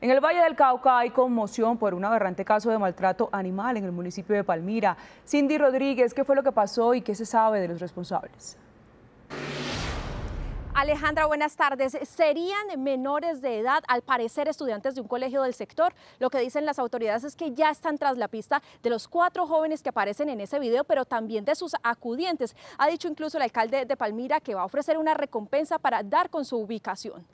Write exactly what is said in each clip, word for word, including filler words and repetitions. En el Valle del Cauca hay conmoción por un aberrante caso de maltrato animal en el municipio de Palmira. Cindy Rodríguez, ¿qué fue lo que pasó y qué se sabe de los responsables? Alejandra, buenas tardes. Serían menores de edad, al parecer estudiantes de un colegio del sector. Lo que dicen las autoridades es que ya están tras la pista de los cuatro jóvenes que aparecen en ese video, pero también de sus acudientes. Ha dicho incluso el alcalde de Palmira que va a ofrecer una recompensa para dar con su ubicación.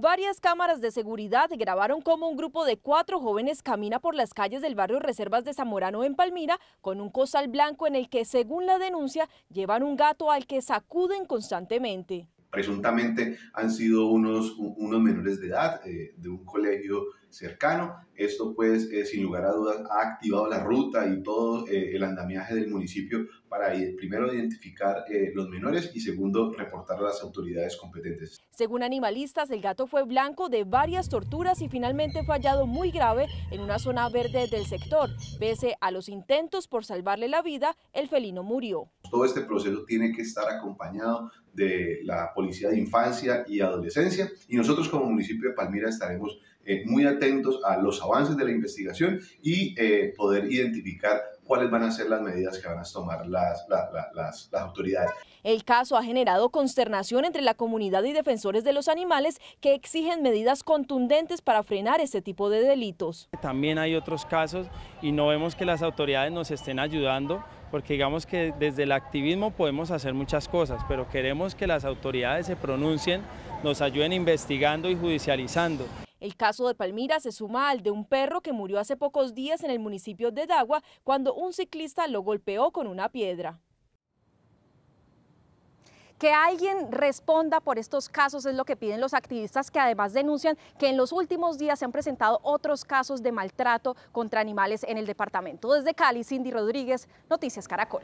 Varias cámaras de seguridad grabaron cómo un grupo de cuatro jóvenes camina por las calles del barrio Reservas de Zamorano en Palmira con un costal blanco en el que, según la denuncia, llevan un gato al que sacuden constantemente. Presuntamente han sido unos, unos menores de edad eh, de un colegio cercano. Esto pues eh, sin lugar a dudas ha activado la ruta y todo eh, el andamiaje del municipio para eh, primero identificar eh, los menores y segundo reportar a las autoridades competentes. Según animalistas, el gato fue blanco de varias torturas y finalmente fue hallado muy grave en una zona verde del sector. Pese a los intentos por salvarle la vida, el felino murió. Todo este proceso tiene que estar acompañado de la Policía de Infancia y Adolescencia y nosotros como municipio de Palmira estaremos eh, muy atentos a los avances de la investigación y eh, poder identificar cuáles van a ser las medidas que van a tomar las, la, la, las, las autoridades. El caso ha generado consternación entre la comunidad y defensores de los animales que exigen medidas contundentes para frenar este tipo de delitos. También hay otros casos y no vemos que las autoridades nos estén ayudando, porque digamos que desde el activismo podemos hacer muchas cosas, pero queremos que las autoridades se pronuncien, nos ayuden investigando y judicializando. El caso de Palmira se suma al de un perro que murió hace pocos días en el municipio de Dagua cuando un ciclista lo golpeó con una piedra. Que alguien responda por estos casos es lo que piden los activistas, que además denuncian que en los últimos días se han presentado otros casos de maltrato contra animales en el departamento. Desde Cali, Cindy Rodríguez, Noticias Caracol.